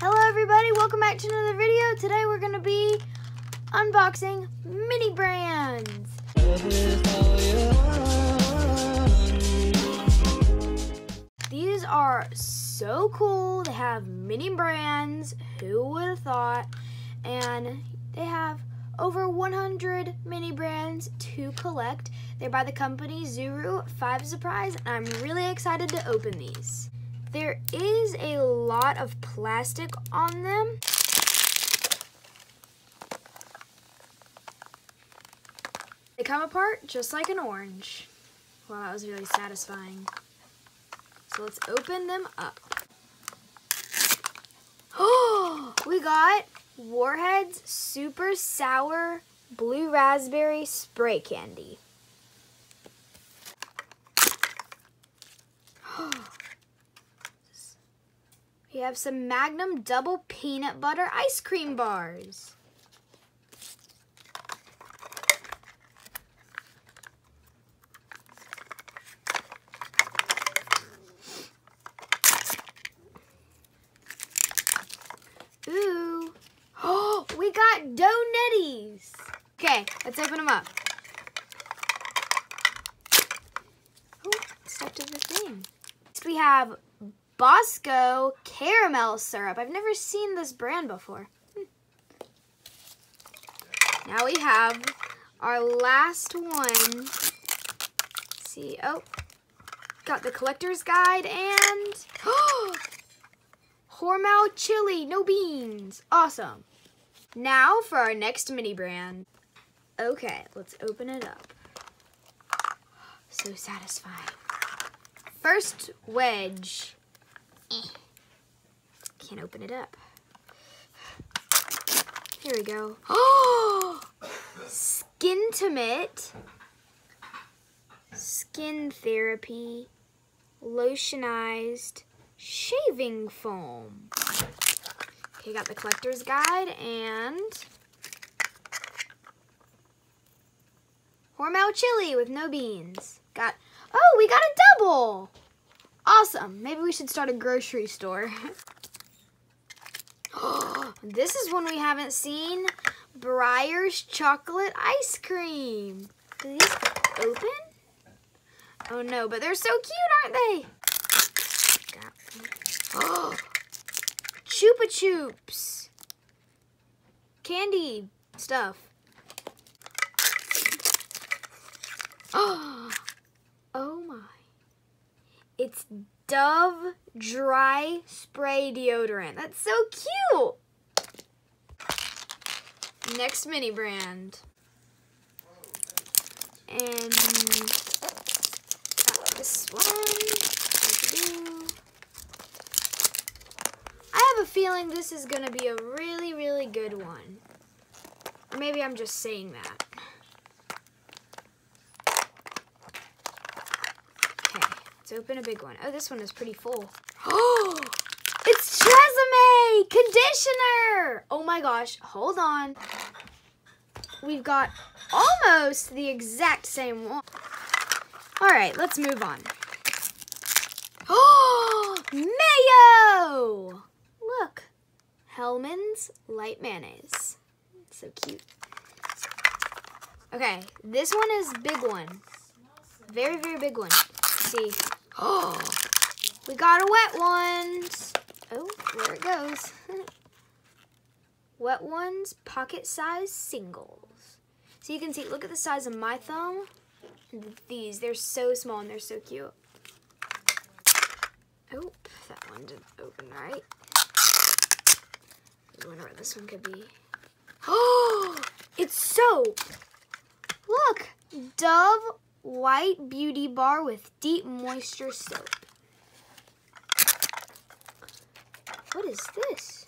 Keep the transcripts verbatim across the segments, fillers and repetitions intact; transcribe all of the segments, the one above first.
Hello everybody, welcome back to another video. Today we're gonna be unboxing Mini Brands. These are so cool. They have Mini Brands, who would have thought? And they have over one hundred Mini Brands to collect. They're by the company Zuru Five Surprise, and I'm really excited to open these. There is a lot of plastic on them. They come apart just like an orange. Wow, that was really satisfying. So let's open them up. Oh, we got Warheads Super Sour Blue Raspberry Spray Candy. We have some Magnum Double Peanut Butter Ice Cream Bars. Ooh. Oh, we got Donetties. Okay, let's open them up. Oh, stuck to the thing. We have Bosco caramel syrup. I've never seen this brand before. Hmm. Now we have our last one. Let's see, oh, got the collector's guide and oh, Hormel chili, no beans. Awesome. Now for our next Mini Brand. Okay, let's open it up. So satisfying. First wedge. Can't open it up. Here we go. Oh, Skintimate, Skin Therapy, Lotionized Shaving Foam. Okay, got the collector's guide and Hormel chili with no beans. Got, oh, we got a double. Awesome, maybe we should start a grocery store. This is one we haven't seen, Breyer's Chocolate Ice Cream. Do these open? Oh no, but they're so cute, aren't they? Oh, Chupa Chups, candy stuff. Oh, oh my. It's Dove Dry Spray Deodorant. That's so cute! Next Mini Brand. And got this one. I have a feeling this is gonna be a really, really good one. Or maybe I'm just saying that. Let's open a big one. Oh, this one is pretty full. Oh, it's Tresemmé conditioner. Oh my gosh, hold on. We've got almost the exact same one. All right, let's move on. Oh, mayo. Look, Hellman's light mayonnaise. So cute. Okay, this one is big one. Very, very big one. See. Oh, we got a wet ones. Oh, there it goes. Wet ones, pocket size singles. So you can see, look at the size of my thumb. These, they're so small and they're so cute. Oh, that one didn't open right. I wonder what this one could be. Oh, it's soap. Look, Dove White Beauty Bar with Deep Moisture Soap. What is this?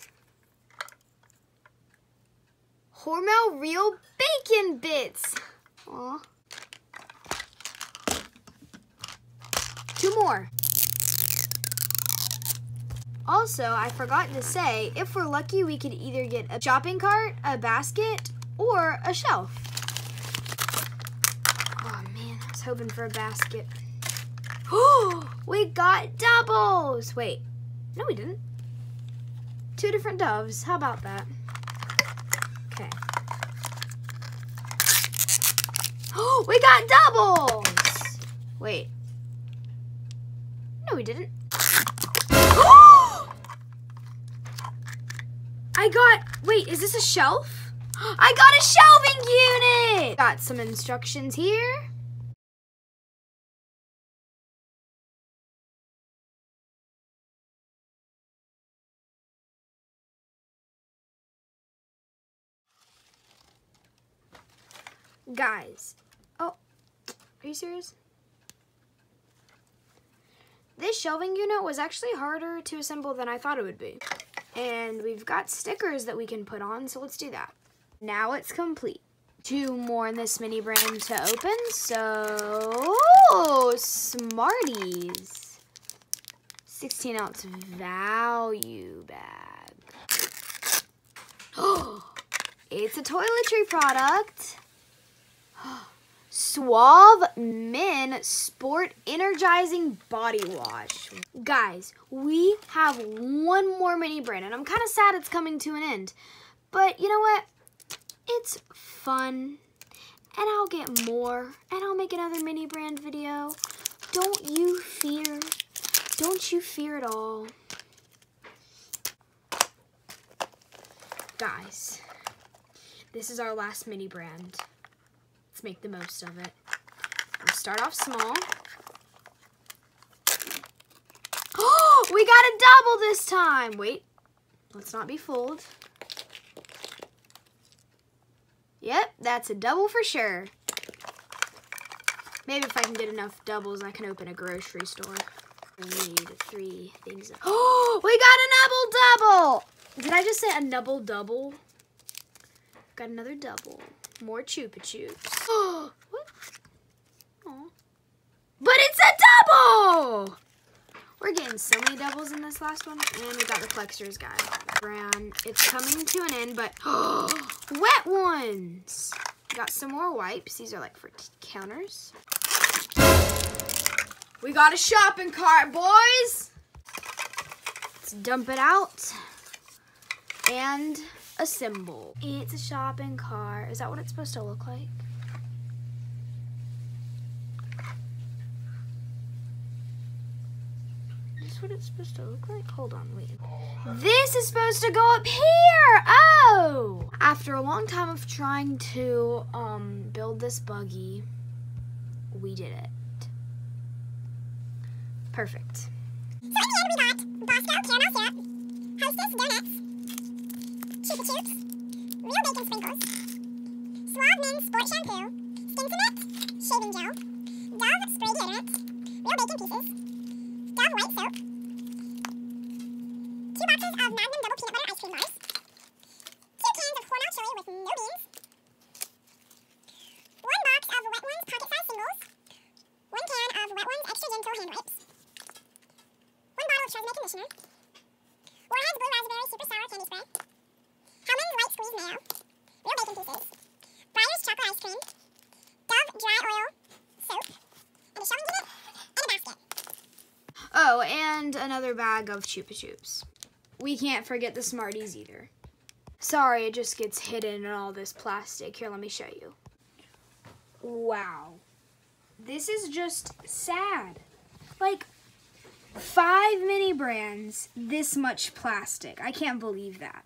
Hormel Real Bacon Bits. Aw. Two more. Also, I forgot to say, if we're lucky, we could either get a shopping cart, a basket, or a shelf. Hoping for a basket. Oh, we got doubles. Wait, no we didn't. Two different Doves. How about that? Okay. Oh, we got doubles! Wait. No, we didn't. Oh! I got... Wait, is this a shelf? I got a shelving unit! Got some instructions here. Guys, oh, are you serious? This shelving unit was actually harder to assemble than I thought it would be. And we've got stickers that we can put on, so let's do that. Now it's complete. Two more in this mini brand to open, so... Oh, Smarties. sixteen ounce value bag. Oh, it's a toiletry product. Suave Men Sport Energizing Body Wash. Guys, we have one more mini brand, and I'm kind of sad it's coming to an end. But you know what? It's fun, and I'll get more, and I'll make another mini brand video. Don't you fear. Don't you fear at all. Guys, this is our last mini brand. Let's make the most of it. We'll start off small. Oh, we got a double this time. Wait, let's not be fooled. Yep, that's a double for sure. Maybe if I can get enough doubles, I can open a grocery store. We need three things. Oh, we got a double double. Did I just say a double double? Got another double. More Chupa Chups. Oh, what? Oh. But it's a double! We're getting so many doubles in this last one. And we got the Flexors, guys. Brown. It's coming to an end, but oh, wet ones. We got some more wipes. These are like for counters. We got a shopping cart, boys. Let's dump it out. And assemble. It's a shopping cart. Is that what it's supposed to look like? Is this what it's supposed to look like? Hold on, wait. This is supposed to go up here! Oh! After a long time of trying to um, build this buggy, we did it. Perfect. So here we got Bosco caramel syrup, Hostess donuts, Chupa Chups, Real Bacon Sprinkles, Suave Men Sport Shampoo, Skintimate, Shaving Gel, Dove Spray Deodorant, Real Bacon Pieces, Dove White Soap, two boxes of Magnum Double Peanut Butter Ice Cream Bars, two cans of Hormel chili with no beans, one box of Wet Ones Pocket Size Singles, one can of Wet Ones Extra Gentle Hand Wipes, one bottle of Tresemmé Conditioner, Warheads Blue Raspberry Super Sour Candy Spray, Hellman's Light Squeeze Mayo, Real Bacon Pieces, Breyer's Chocolate Ice Cream, Dove Dry Oil Soap, and a shelving unit, and a basket. Oh, and another bag of Chupa Chups. We can't forget the Smarties either. Sorry, it just gets hidden in all this plastic. Here, let me show you. Wow. This is just sad. Like, five mini brands, this much plastic. I can't believe that.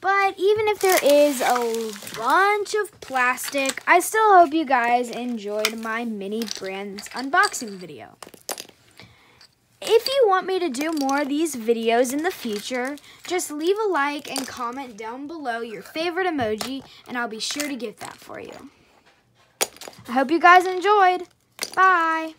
But even if there is a bunch of plastic, I still hope you guys enjoyed my mini brands unboxing video. If you want me to do more of these videos in the future, just leave a like and comment down below your favorite emoji, and I'll be sure to get that for you. I hope you guys enjoyed. Bye!